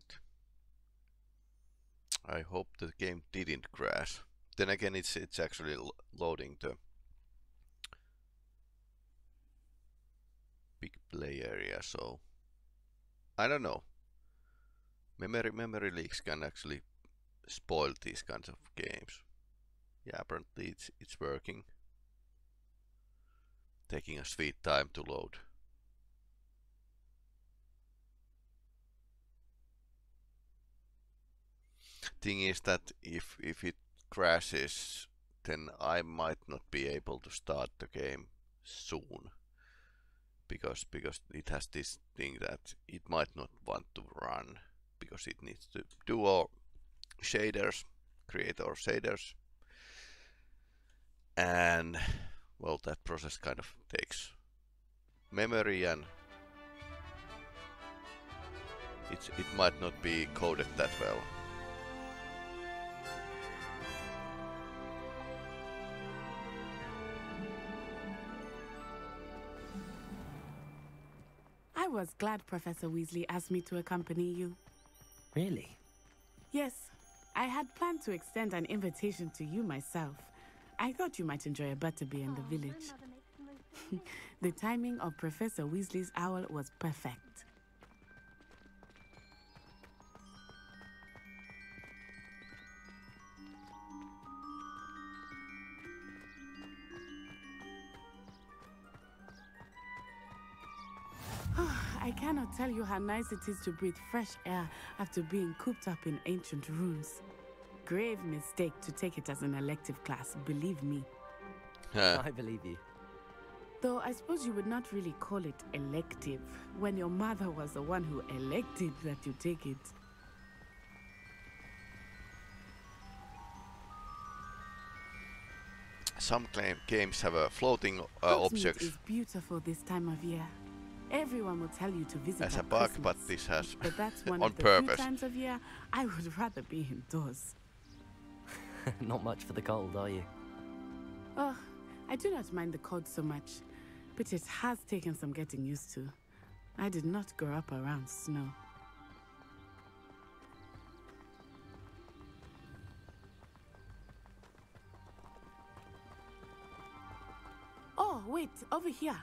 point. I hope the game didn't crash. Then again, it's actually loading the big play area, so I don't know. Memory leaks can actually spoil these kinds of games. Yeah, apparently it's working. Taking a sweet time to load. Thing is that if it crashes, then I might not be able to start the game soon. Because it has this thing that it might not want to run, because it needs to do our shaders, create our shaders, and well, that process kind of takes memory, and it might not be coded that well. I was glad Professor Weasley asked me to accompany you. Really? Yes. I had planned to extend an invitation to you myself. I thought you might enjoy a butterbeer in the village. The timing of Professor Weasley's owl was perfect. I cannot tell you how nice it is to breathe fresh air after being cooped up in ancient rooms. Grave mistake to take it as an elective class, believe me. I believe you. Though I suppose you would not really call it elective, when your mother was the one who elected that you take it. Some games have a floating object. It's beautiful this time of year. Everyone will tell you to visit as a bug, but this has but that's one on of the purpose. Few times of year I would rather be indoors. Not much for the cold, are you? Oh, I do not mind the cold so much, but it has taken some getting used to. I did not grow up around snow. Oh, wait, over here.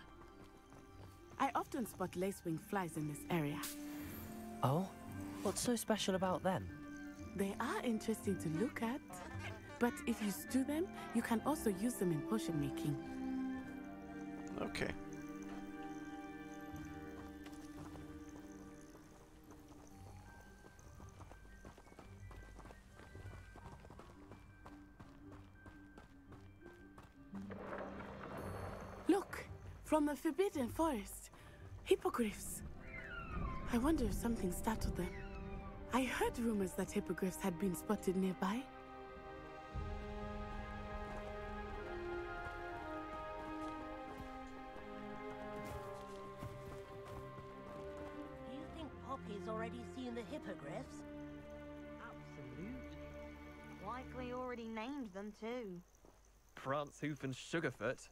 I often spot lacewing flies in this area. Oh? What's so special about them? They are interesting to look at, but if you stew them, you can also use them in potion making. Okay. Look, from the Forbidden Forest. Hippogriffs. I wonder if something startled them. I heard rumors that hippogriffs had been spotted nearby. Do you think Poppy's already seen the hippogriffs? Absolutely. Likely already named them too. Prance Hoof and Sugarfoot.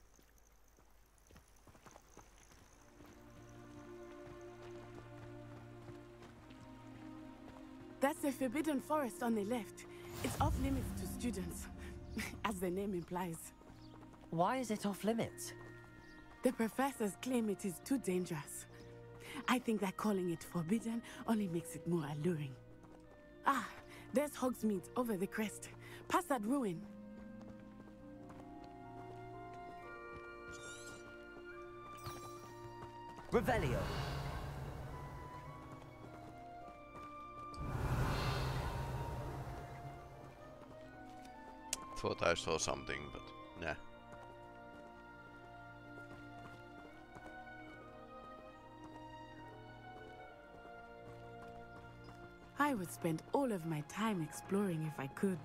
That's the Forbidden Forest on the left. It's off limits to students, as the name implies. Why is it off limits? The professors claim it is too dangerous. I think that calling it forbidden only makes it more alluring. Ah, there's Hogsmeade over the crest, past that ruin. Revelio. I thought I saw something, but nah. I would spend all of my time exploring if I could.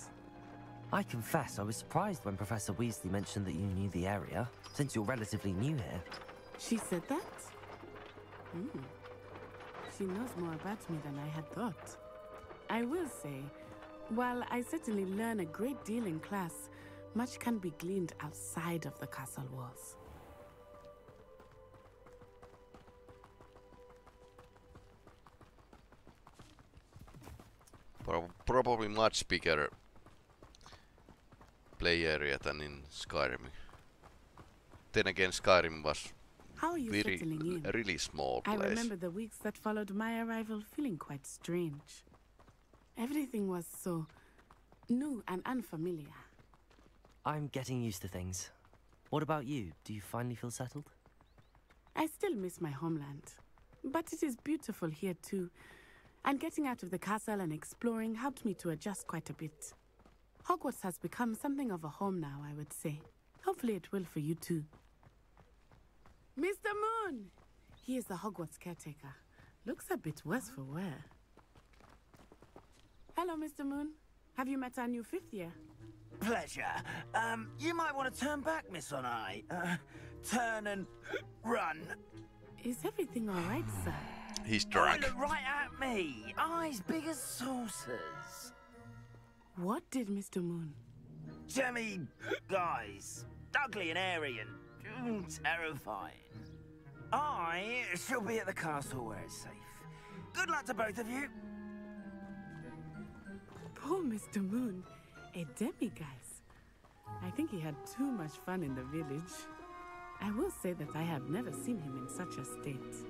I confess I was surprised when Professor Weasley mentioned that you knew the area, since you're relatively new here. She said that? Mm. She knows more about me than I had thought. I will say, while I certainly learn a great deal in class, much can be gleaned outside of the castle walls. Probably much bigger play area than in Skyrim. Then again, Skyrim was really small place. I remember the weeks that followed my arrival feeling quite strange. Everything was so new and unfamiliar. I'm getting used to things. What about you? Do you finally feel settled? I still miss my homeland, but it is beautiful here too. And getting out of the castle and exploring helped me to adjust quite a bit. Hogwarts has become something of a home now, I would say. Hopefully it will for you too. Mr. Moon! He is the Hogwarts caretaker. Looks a bit worse for wear. Hello, Mr. Moon. Have you met our new fifth year? Pleasure. You might want to turn back, Miss Onai. Turn and run. Is everything all right, sir? He's drunk. Look right at me. Eyes big as saucers. What did Mr. Moon? Jemmy guys. Ugly and airy and terrifying. I shall be at the castle where it's safe. Good luck to both of you. Poor Mr. Moon. A demiguise. I think he had too much fun in the village. I will say that I have never seen him in such a state.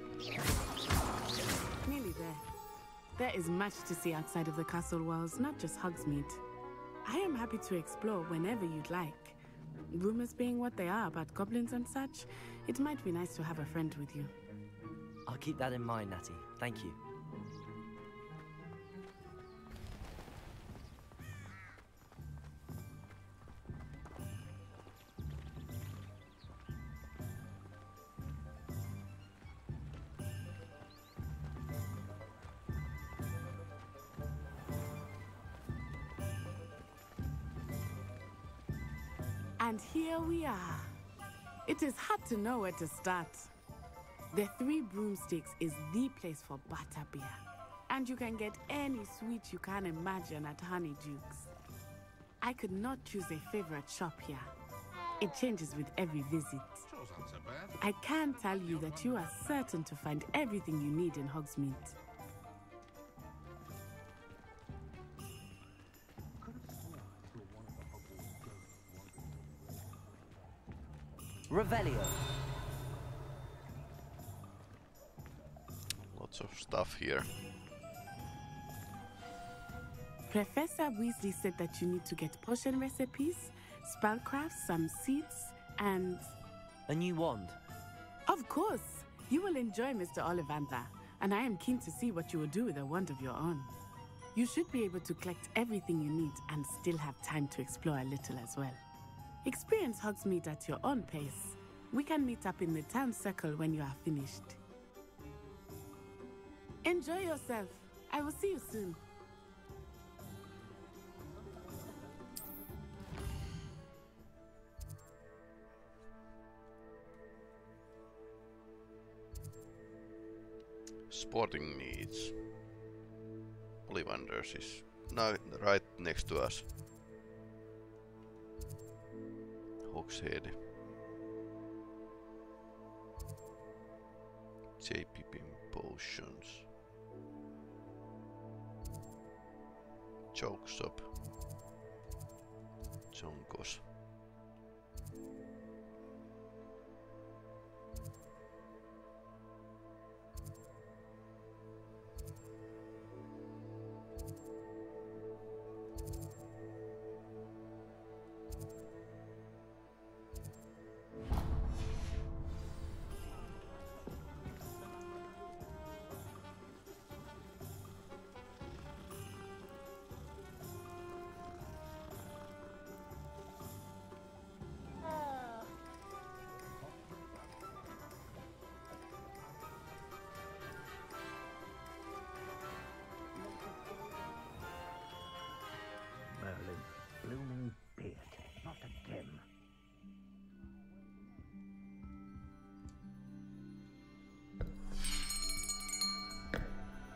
Nearly there. There is much to see outside of the castle walls, not just Hogsmeade. I am happy to explore whenever you'd like. Rumors being what they are about goblins and such, it might be nice to have a friend with you. I'll keep that in mind, Natty. Thank you. And here we are. It is hard to know where to start. The Three Broomsticks is the place for butterbeer. And you can get any sweet you can imagine at Honeydukes. I could not choose a favorite shop here. It changes with every visit. I can tell you that you are certain to find everything you need in Hogsmeade. Revelio. Lots of stuff here. Professor Weasley said that you need to get potion recipes, spellcrafts, some seeds, and... a new wand. Of course. You will enjoy Mr. Ollivander, and I am keen to see what you will do with a wand of your own. You should be able to collect everything you need and still have time to explore a little as well. Experience Hogsmeade at your own pace. We can meet up in the town circle when you are finished. Enjoy yourself. I will see you soon. Sporting needs. Ollivanders is now right next to us. Hogsmeade. J. Pippin Potions. Chokesop. Zonkos.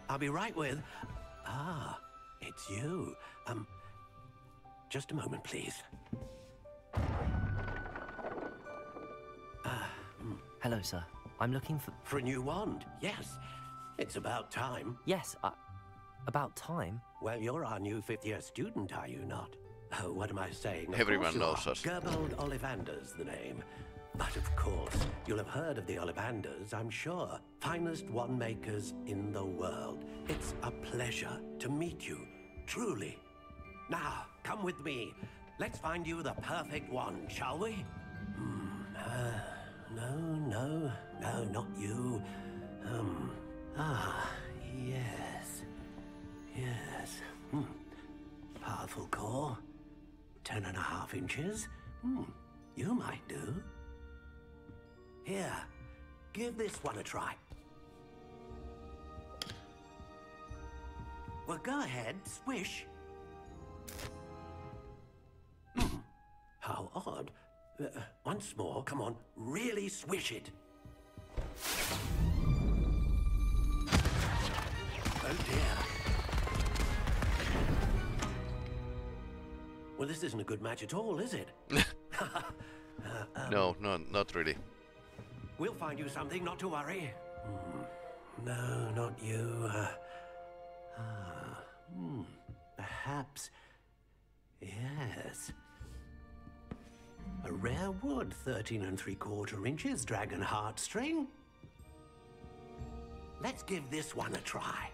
I'll be right with... Ah, it's you. Just a moment, please. Hello, sir. I'm looking for... For a new wand, yes. It's about time. Yes, About time. Well, you're our new fifth-year student, are you not? Oh, what am I saying? Everyone knows us. Gerbold Ollivander's the name. But of course, you'll have heard of the Ollivanders, I'm sure. Finest wand makers in the world. It's a pleasure to meet you, truly. Now, come with me. Let's find you the perfect wand, shall we? No, not you. Yes. Powerful core. 10.5 inches. You might do. Here, give this one a try. Well, go ahead, swish. How odd. Once more, come on, really swish it. Oh dear. Well, this isn't a good match at all, is it? No, not really. We'll find you something, not to worry. No, not you. Perhaps. Yes. A rare wood, 13.75 inches, dragon heartstring. Let's give this one a try.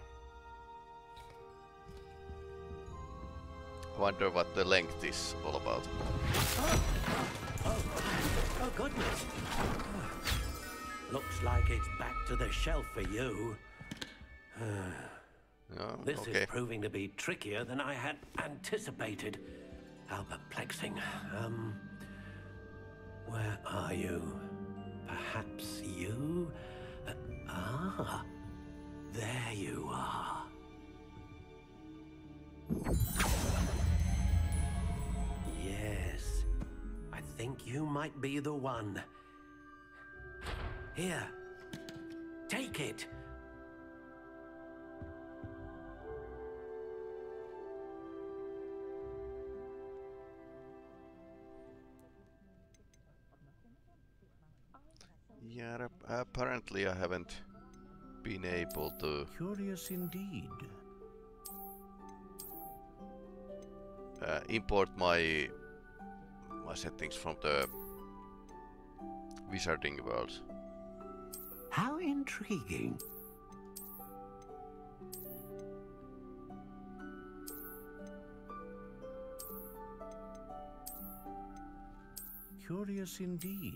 I wonder what the length is all about. Oh goodness. Looks like it's back to the shelf for you. This is proving to be trickier than I had anticipated. How perplexing. Where are you? Perhaps you? There you are. Yes, I think you might be the one. Here, take it. Yeah, apparently I haven't been able to. Curious indeed. Import my settings from the wizarding world. How intriguing. Curious indeed.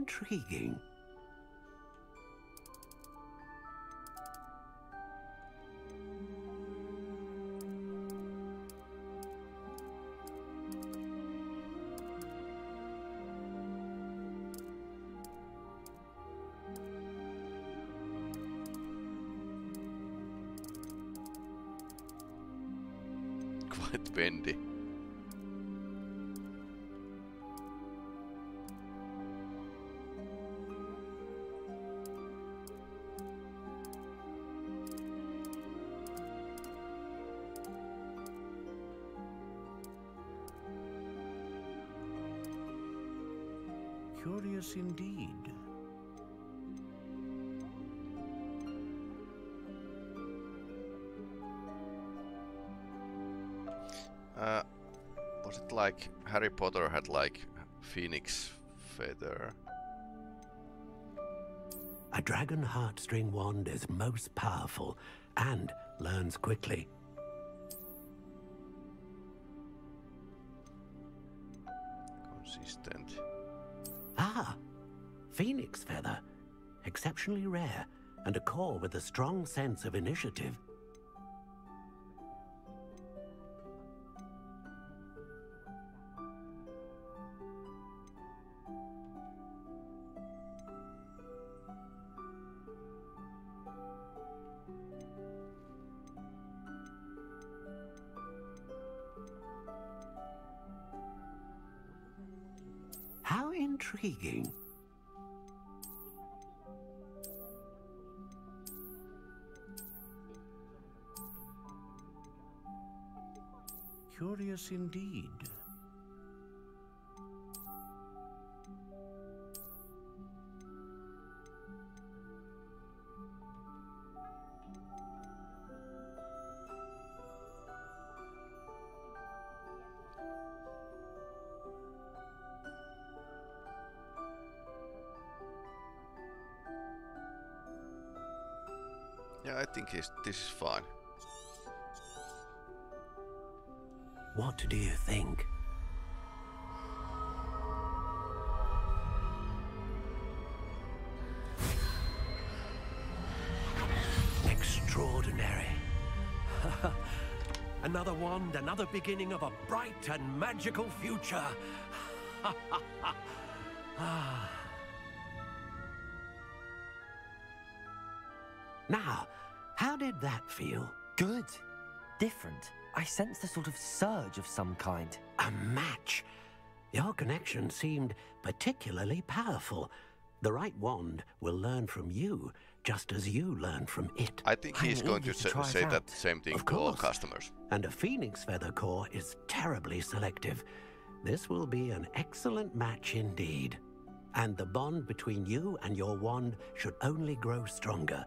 Intriguing. Quite bendy. Curious indeed. Was it like Harry Potter had like Phoenix feather? A dragon heartstring wand is most powerful and learns quickly. Consistent. Phoenix feather, exceptionally rare, and a core with a strong sense of initiative. intriguing. Curious indeed. Yeah, I think this is fine. What do you think? Extraordinary. Another wand, another beginning of a bright and magical future. Now, how did that feel? Good. Different. I sensed a sort of surge of some kind. A match. Your connection seemed particularly powerful. The right wand will learn from you, just as you learn from it. I think he's going to say that same thing to all customers. And a phoenix feather core is terribly selective. This will be an excellent match indeed. And the bond between you and your wand should only grow stronger.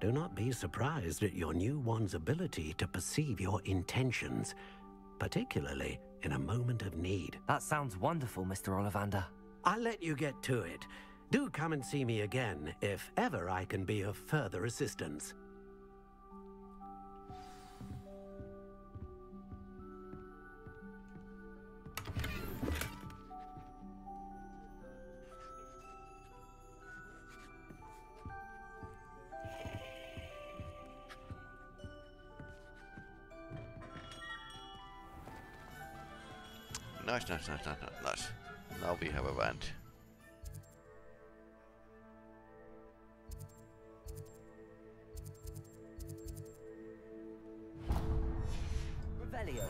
Do not be surprised at your new one's ability to perceive your intentions, particularly in a moment of need. That sounds wonderful, Mr. Ollivander. I'll let you get to it. Do come and see me again if ever I can be of further assistance. Nice, nice, nice, nice, nice. Now we have a wand. Revelio.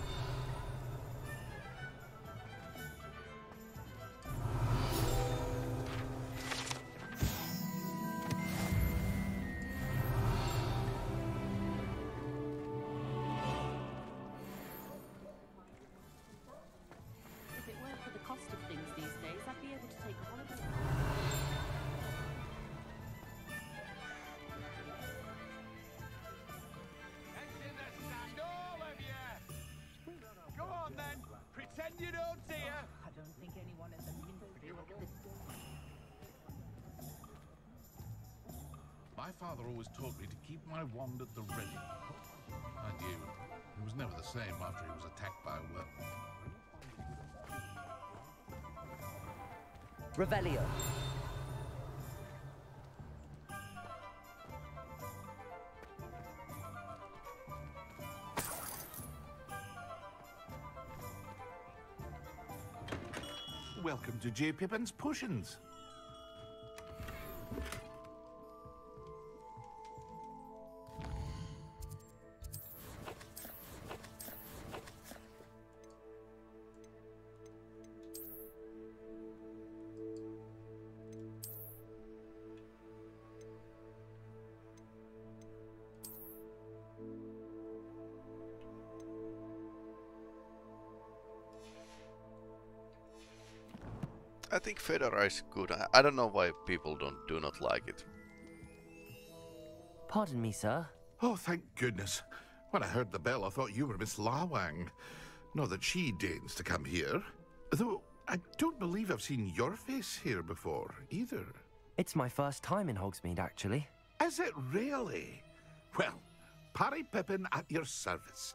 My father always taught me to keep my wand at the ready. I knew it was never the same after he was attacked by a werewolf. Revelio. Welcome to J. Pippin's Potions. I think Fedora is good. I don't know why people do not like it. Pardon me, sir. Oh, thank goodness. When I heard the bell, I thought you were Miss Lawang. Not that she deigns to come here. Though, I don't believe I've seen your face here before, either. It's my first time in Hogsmeade, actually. Is it really? Well, Pari Pippin at your service.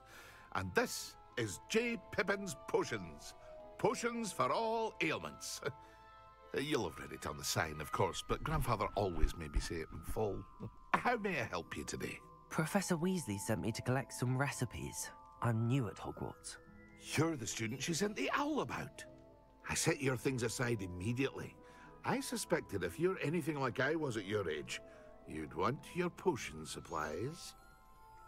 And this is J. Pippin's Potions. Potions for all ailments. You'll have read it on the sign, of course, but Grandfather always made me say it in full. How may I help you today? Professor Weasley sent me to collect some recipes. I'm new at Hogwarts. You're the student she sent the owl about. I set your things aside immediately. I suspected if you're anything like I was at your age, you'd want your potion supplies.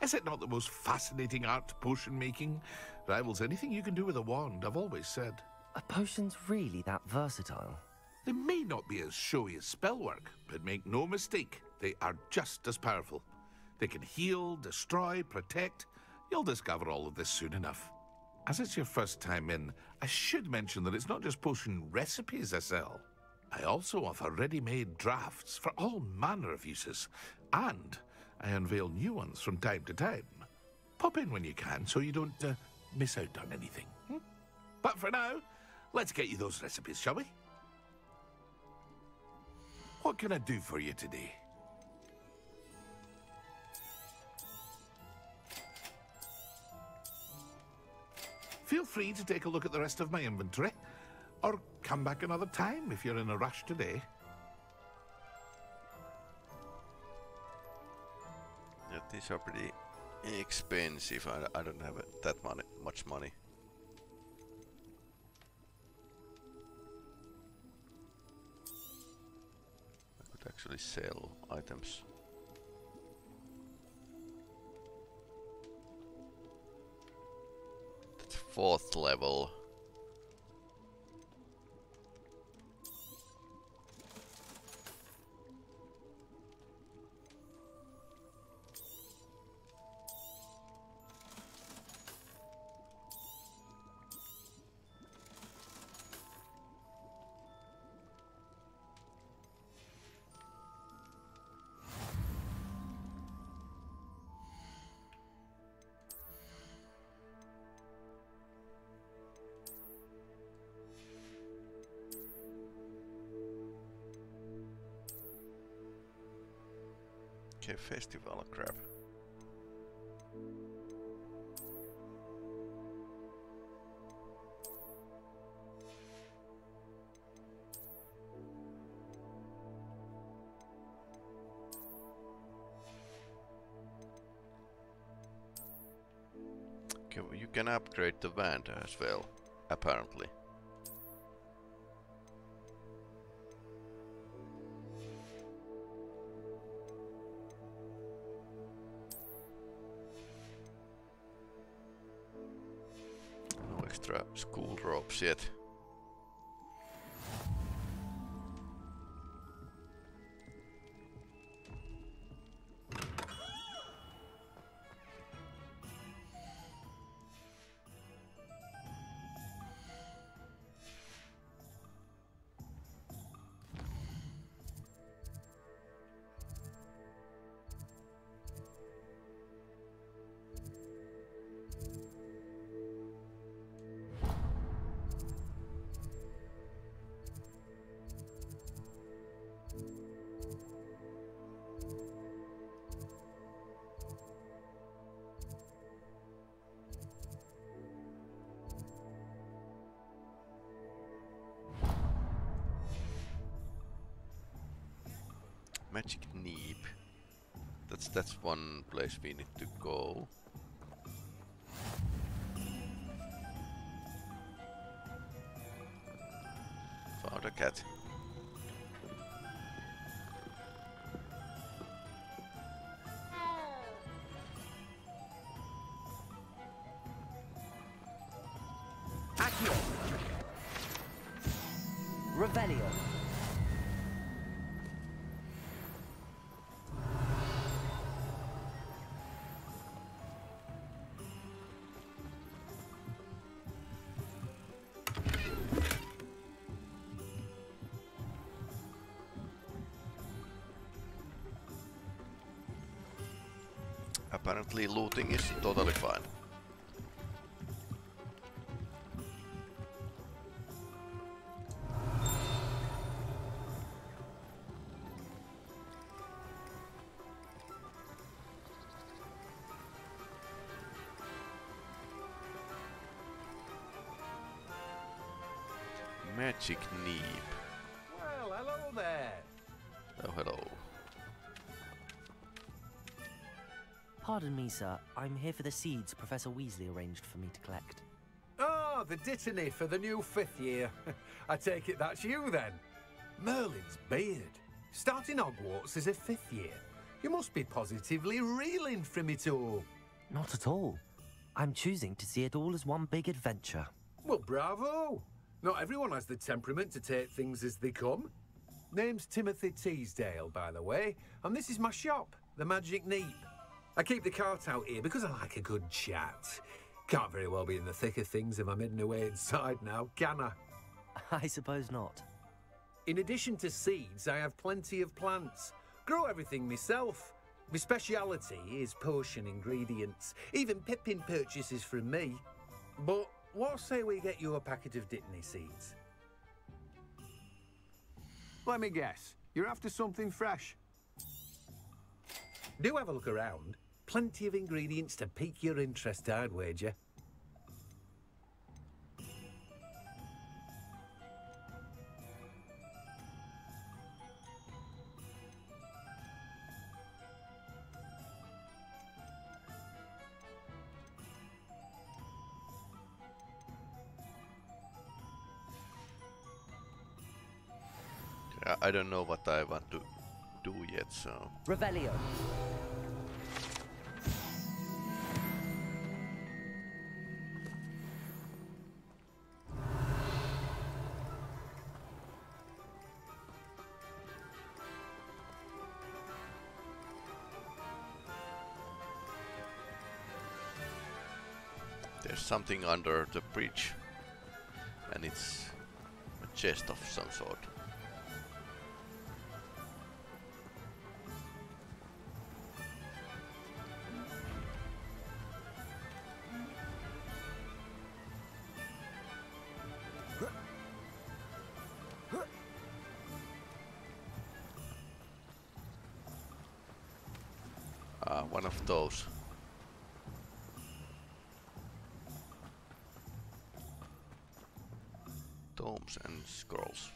Is it not the most fascinating art, potion making? Rivals anything you can do with a wand, I've always said. Are potions really that versatile? They may not be as showy as spellwork, but make no mistake, they are just as powerful. They can heal, destroy, protect. You'll discover all of this soon enough. As it's your first time in, I should mention that it's not just potion recipes I sell. I also offer ready-made drafts for all manner of uses, and I unveil new ones from time to time. Pop in when you can so you don't miss out on anything. But for now, let's get you those recipes, shall we? What can I do for you today? Feel free to take a look at the rest of my inventory, or come back another time if you're in a rush today. Yeah, these are pretty expensive. I don't have that much money. I could actually sell items. That's 4th level. Festival crap. Okay, well you can upgrade the van as well, apparently. School drops yet. Magic Neep. That's one place we need to go. Found a cat. Apparently looting is totally fine. Magic Neep. Well, hello there. Oh, hello. Pardon me, sir. I'm here for the seeds Professor Weasley arranged for me to collect. Ah, the Dittany for the new 5th year. I take it that's you, then. Merlin's beard. Starting Hogwarts as a 5th year. You must be positively reeling from it all. Not at all. I'm choosing to see it all as one big adventure. Well, bravo. Not everyone has the temperament to take things as they come. Name's Timothy Teasdale, by the way, and this is my shop, the Magic Neep. I keep the cart out here because I like a good chat. Can't very well be in the thick of things if I'm hidden away inside now, can I? I suppose not. In addition to seeds, I have plenty of plants. Grow everything myself. My speciality is potion ingredients. Even Pippin purchases from me. But what say we get you a packet of Dittany seeds? Let me guess. You're after something fresh. Do have a look around. Plenty of ingredients to pique your interest, I'd wager. I don't know what I want to do yet, so... Revelio. There's something under the bridge, and it's a chest of some sort. One of those. Tomes and scrolls.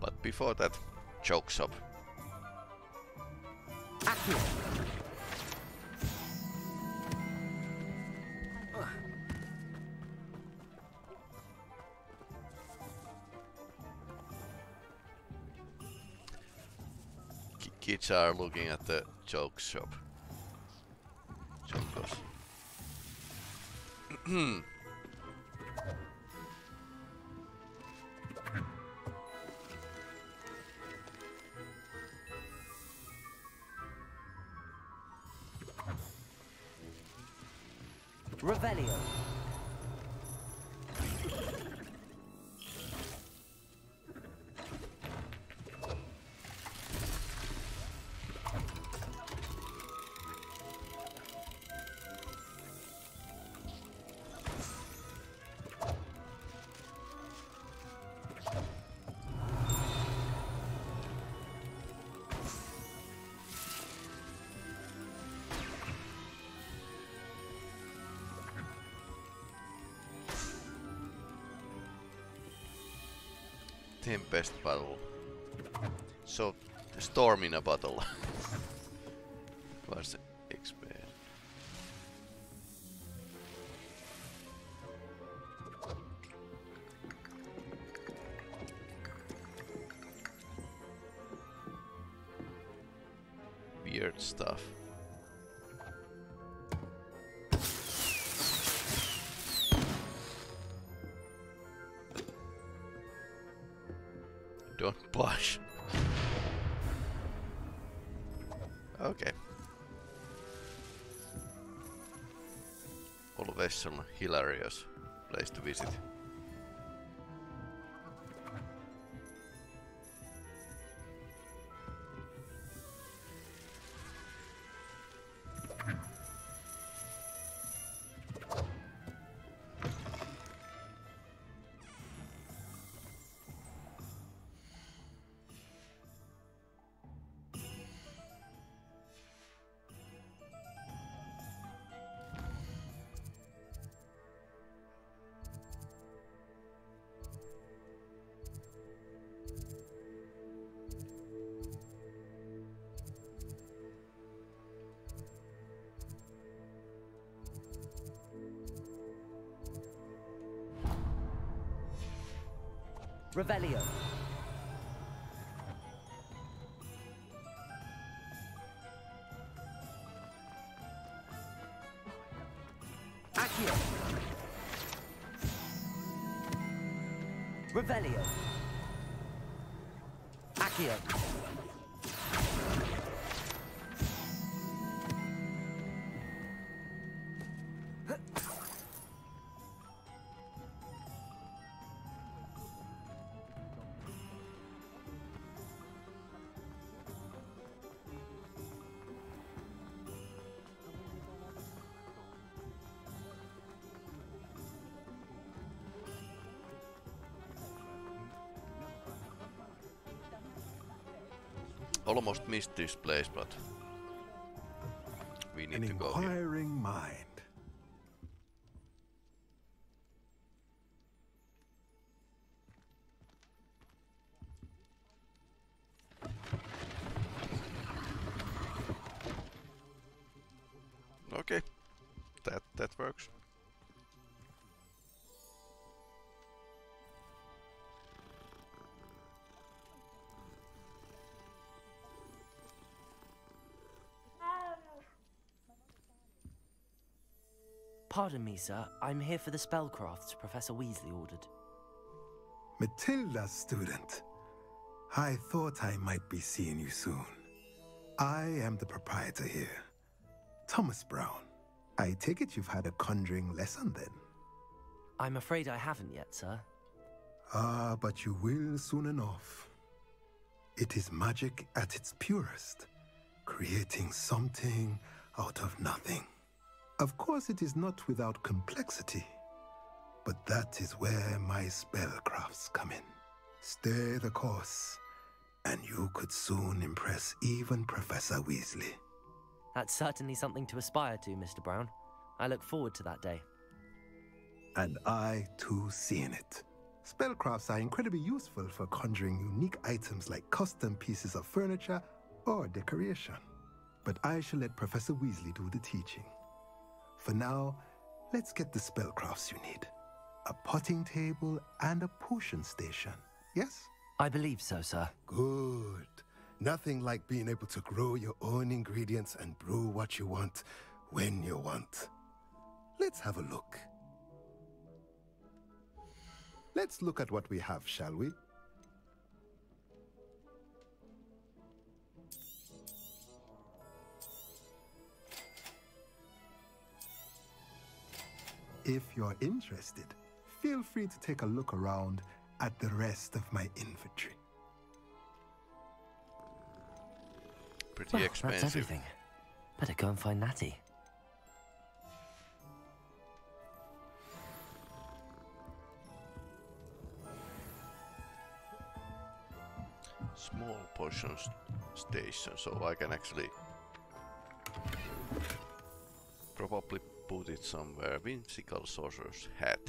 But before that, chokes up. Kids are looking at the joke shop. Jokers. Revelio. Tempest battle. So, the storm in a bottle. Was expert. Weird stuff. Don't blush. Okay. Always some hilarious place to visit. Revelio. Religio. Revelio. Accio. Almost missed this place, but we need to go here. An inquiring mind. Okay, that works. Pardon me, sir. I'm here for the spellcrafts Professor Weasley ordered. Matilda, student. I thought I might be seeing you soon. I am the proprietor here, Thomas Brown. I take it you've had a conjuring lesson then? I'm afraid I haven't yet, sir. Ah, but you will soon enough. It is magic at its purest, creating something out of nothing. Of course, it is not without complexity, but that is where my spellcrafts come in. Stay the course, and you could soon impress even Professor Weasley. That's certainly something to aspire to, Mr. Brown. I look forward to that day. And I, too, seeing it. Spellcrafts are incredibly useful for conjuring unique items like custom pieces of furniture or decoration. But I shall let Professor Weasley do the teaching. For now, let's get the spellcrafts you need. A potting table and a potion station, yes? I believe so, sir. Good. Nothing like being able to grow your own ingredients and brew what you want, when you want. Let's have a look. Let's look at what we have, shall we? If you're interested, feel free to take a look around at the rest of my inventory. Pretty expensive. That's everything. Better go and find Natty. Small potion station, so I can actually probably put it somewhere. Whimsical Sorcerer's Hat.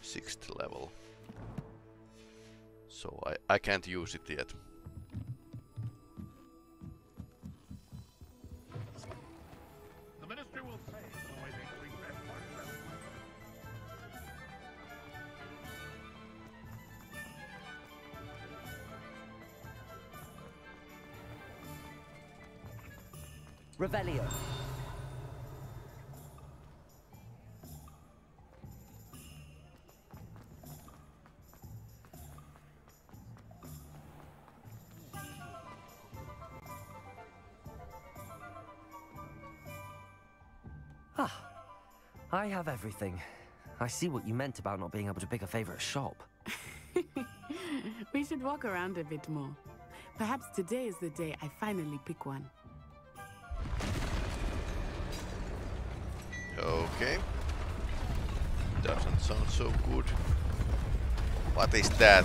Sixth level. So I can't use it yet. Revelio. Ah, I have everything. I see what you meant about not being able to pick a favorite shop. We should walk around a bit more. Perhaps today is the day I finally pick one. Okay. Doesn't sound so good. What is that?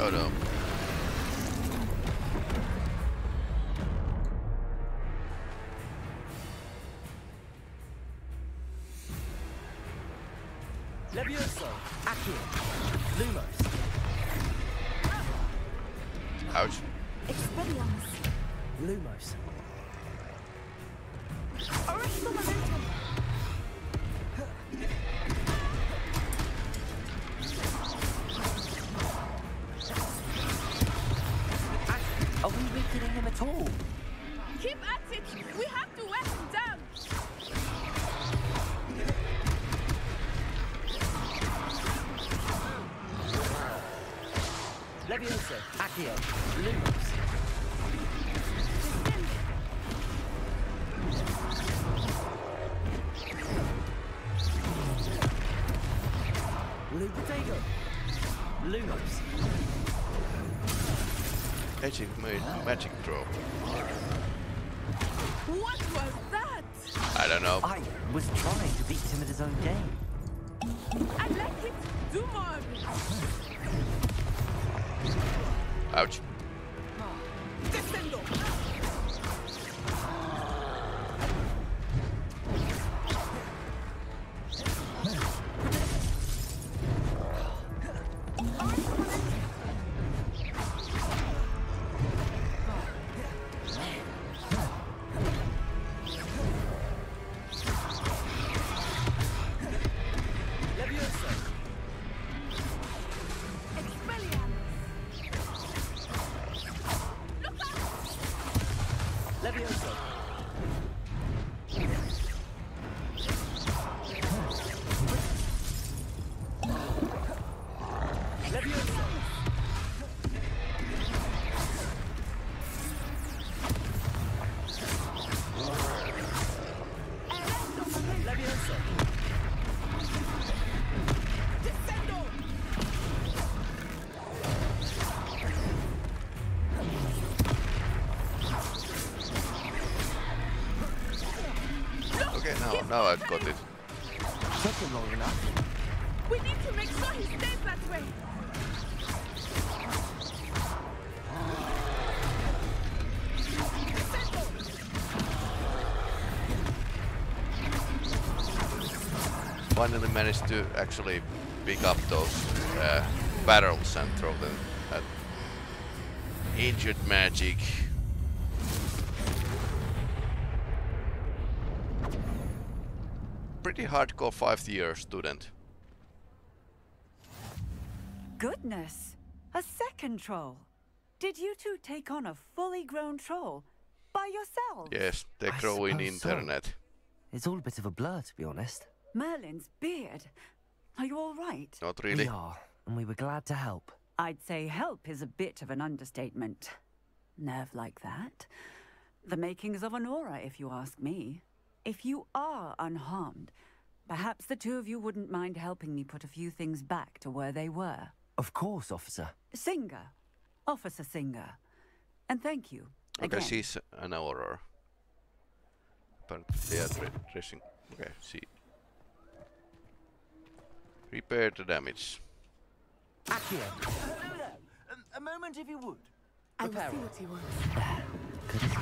totem. Ouch. Lumos. Are we weakening him at all? Keep at it! We have to wear him down! Leviosa, Accio, Lumos. Ludago, Lumos. Magic move, magic drop. What was that? I don't know. I was trying to beat him at his own game. I like it. Do more. Ouch. Now I've got it. Took him long enough. We need to make sure he stays that way. Finally managed to actually pick up those barrels and throw them at injured magic. Pretty hardcore 5th year student. Goodness, a second troll. Did you two take on a fully grown troll by yourselves? Yes, they grow in internet. So. It's all a bit of a blur, to be honest. Merlin's beard. Are you all right? Not really. We are, and we were glad to help. I'd say help is a bit of an understatement. Nerve like that. The makings of an aura, if you ask me. If you are unharmed, perhaps the two of you wouldn't mind helping me put a few things back to where they were. Of course, officer. Singer. Officer Singer. And thank you. Okay, again. She's an auror. But they are dressing. Okay, see. Repair the damage. Accio. Hello. A moment if you would. I will see what he wants.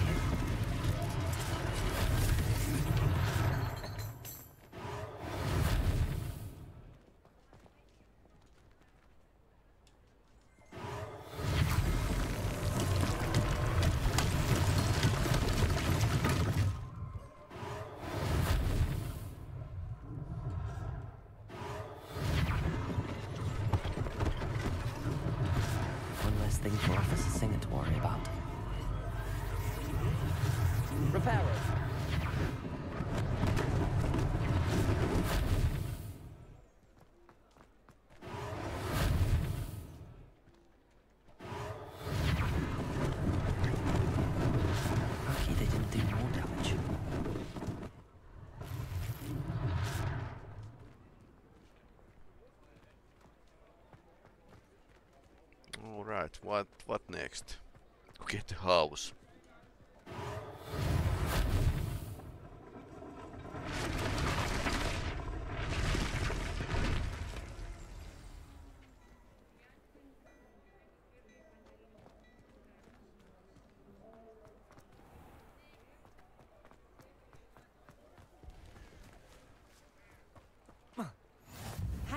What next? Get the house.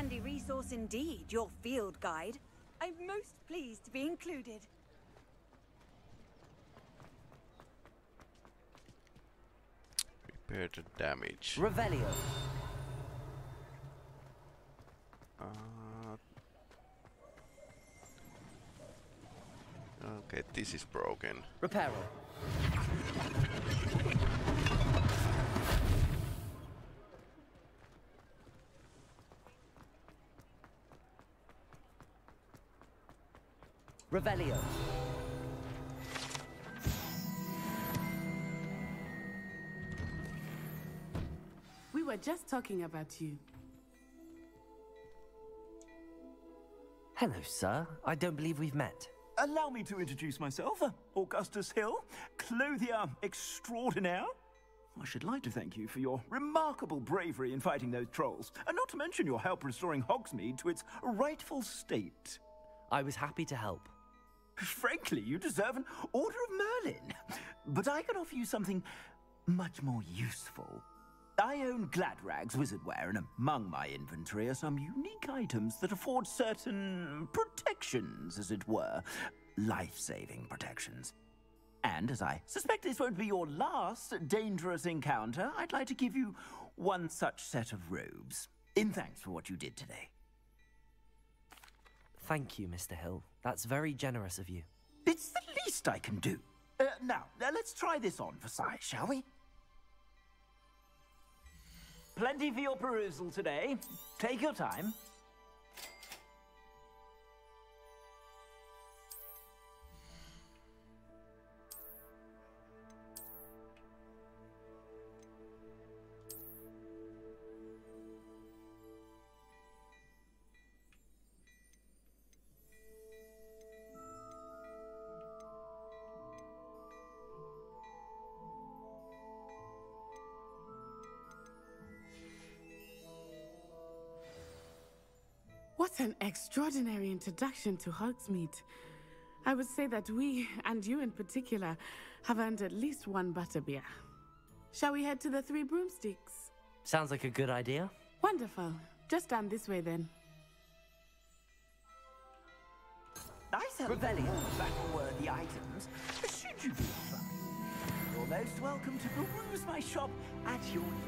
handy resource indeed, your field guide. I'm most pleased to be included. Repair the damage. Revelio. Okay, this is broken. Repair. Revelio. We were just talking about you. Hello, sir. I don't believe we've met. Allow me to introduce myself. Augustus Hill, clothier extraordinaire. I should like to thank you for your remarkable bravery in fighting those trolls, and not to mention your help restoring Hogsmeade to its rightful state. I was happy to help. Frankly, you deserve an Order of Merlin. But I can offer you something much more useful. I own Gladrag's wizardware, and among my inventory are some unique items that afford certain protections, as it were. Life-saving protections. And as I suspect this won't be your last dangerous encounter, I'd like to give you one such set of robes, in thanks for what you did today. Thank you, Mr. Hill. That's very generous of you. It's the least I can do. Now, let's try this on for size, shall we? Plenty for your perusal today. Take your time. What an extraordinary introduction to Hogsmeade. I would say that we, and you in particular, have earned at least one butterbeer. Shall we head to the Three Broomsticks? Sounds like a good idea. Wonderful. Just down this way then. I sell battle-worthy items. Should you be fine? You're most welcome to peruse my shop at your leisure.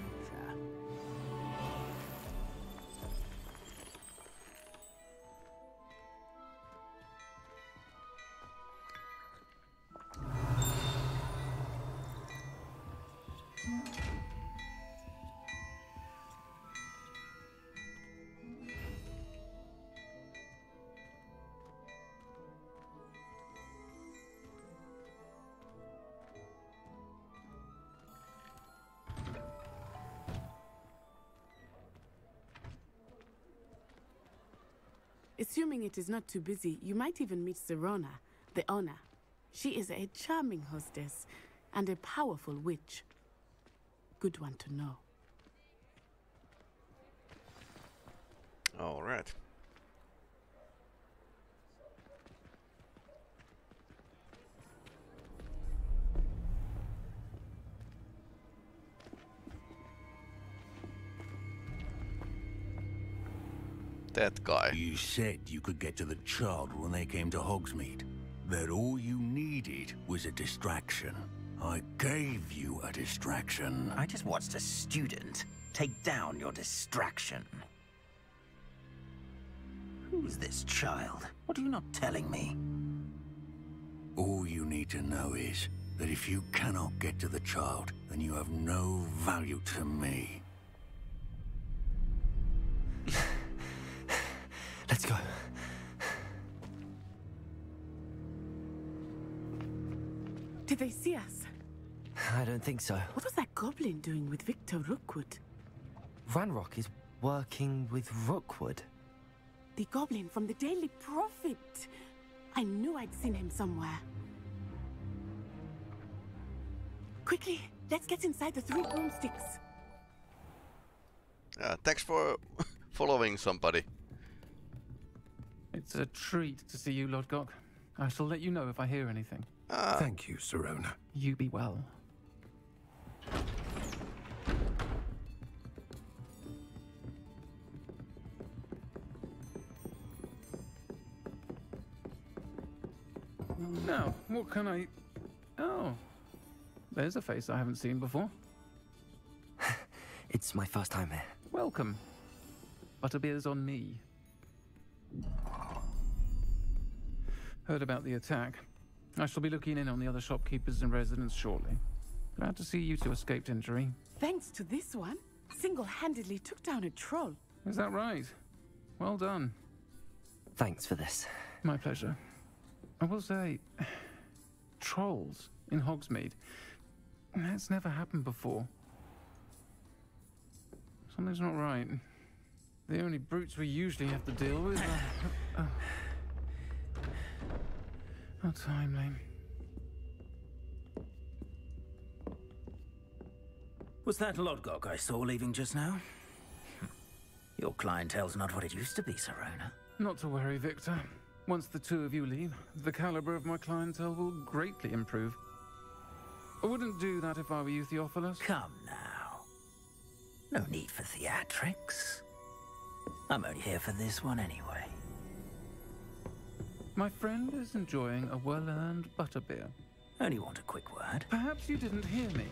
Assuming it is not too busy, you might even meet Sirona, the owner. She is a charming hostess and a powerful witch. Good one to know. All right. That guy. You said you could get to the child when they came to Hogsmeade. That all you needed was a distraction. I gave you a distraction. I just watched a student take down your distraction. Who's this child? What are you not telling me? All you need to know is that if you cannot get to the child, then you have no value to me. Let's go. Did they see us? I don't think so. What was that goblin doing with Victor Rookwood? Ranrock is working with Rookwood. The goblin from the Daily Prophet. I knew I'd seen him somewhere. Quickly, let's get inside the Three Broomsticks. Thanks for following somebody. It's a treat to see you, Lodgok. I shall let you know if I hear anything. Thank you, Sirona. You be well. Now, what can I... Oh, there's a face I haven't seen before. It's my first time here. Welcome. Butterbeer's on me. Heard about the attack. I shall be looking in on the other shopkeepers and residents shortly. Glad to see you two escaped injury. Thanks to this one, single-handedly took down a troll. Is that right? Well done. Thanks for this. My pleasure. I will say, trolls in Hogsmeade. That's never happened before. Something's not right. The only brutes we usually have to deal with are... How timely. Was that Lodgok I saw leaving just now? Your clientele's not what it used to be, Sirona. Not to worry, Victor. Once the two of you leave, the caliber of my clientele will greatly improve. I wouldn't do that if I were you, Theophilus. Come now. No need for theatrics. I'm only here for this one anyway. My friend is enjoying a well-earned butterbeer. Only want a quick word. Perhaps you didn't hear me.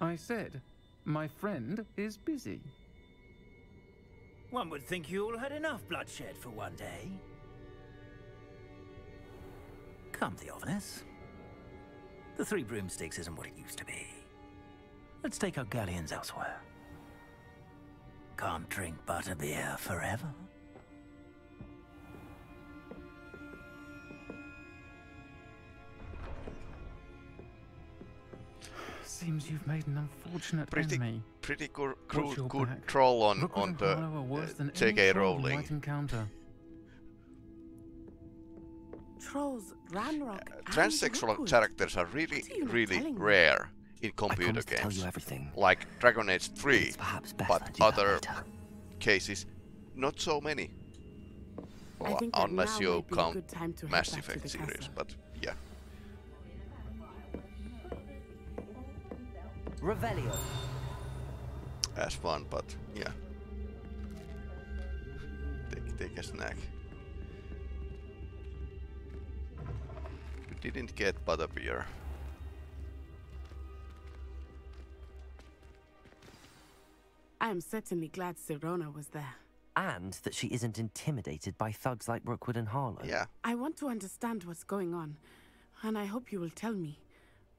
I said, my friend is busy. One would think you all had enough bloodshed for one day. Come, Theophilus. The Three Broomsticks isn't what it used to be. Let's take our galleons elsewhere. Can't drink butterbeer forever. Seems you've made an unfortunate enemy. Pretty good troll on the JK Rowling. Trolls, Ranrock, transsexual characters are really rare in computer games, like Dragon Age 3, but other cases, not so many. Well, unless you count Mass Effect series, but yeah. Revelio. As fun, but yeah. Take a snack. We didn't get butterbeer. I am certainly glad Sirona was there. And that she isn't intimidated by thugs like Brookwood and Harlow. Yeah. I want to understand what's going on, and I hope you will tell me.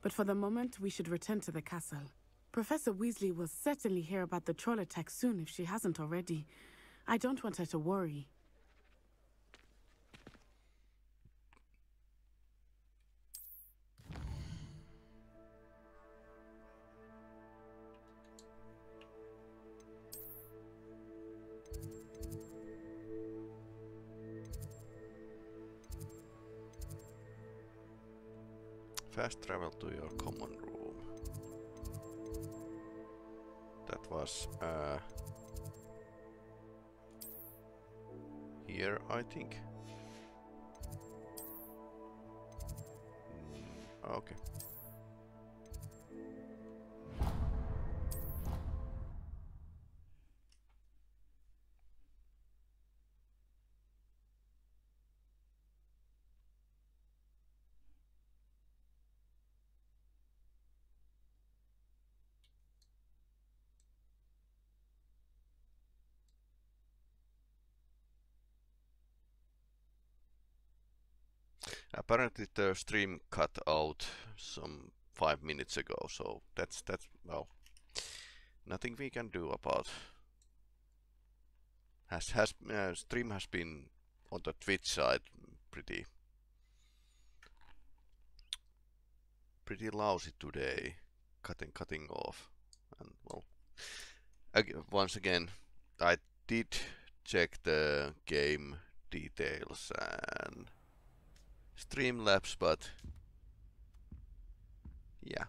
But for the moment, we should return to the castle. Professor Weasley will certainly hear about the troll attack soon if she hasn't already. I don't want her to worry. Fast travel to your common room. That was here, I think. Okay. Apparently the stream cut out some 5 minutes ago, so that's well, nothing we can do about. Stream has been on the Twitch side pretty lousy today, cutting off, and well, once again, I did check the game details and Streamlabs, but yeah,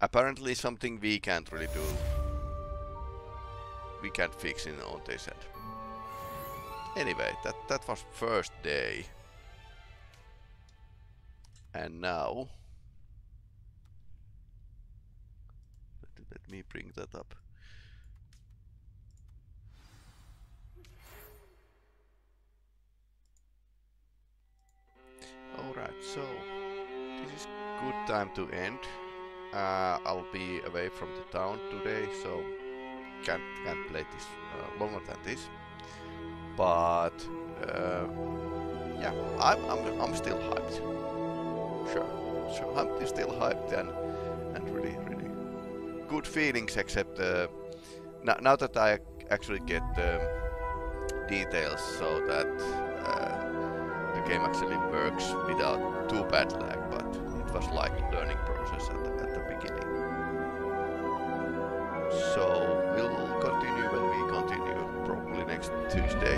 apparently something we can't really do. We can't fix it on this end. Anyway, that was first day, and now let me bring that up. time to end. I'll be away from the town today, so can't play this longer than this. But yeah, I'm still hyped. Sure, so I'm still hyped and really good feelings. Except now that I actually get details, so that the game actually works without too bad lag. But it was like a learning process at the beginning. So we'll continue when we continue probably next Tuesday.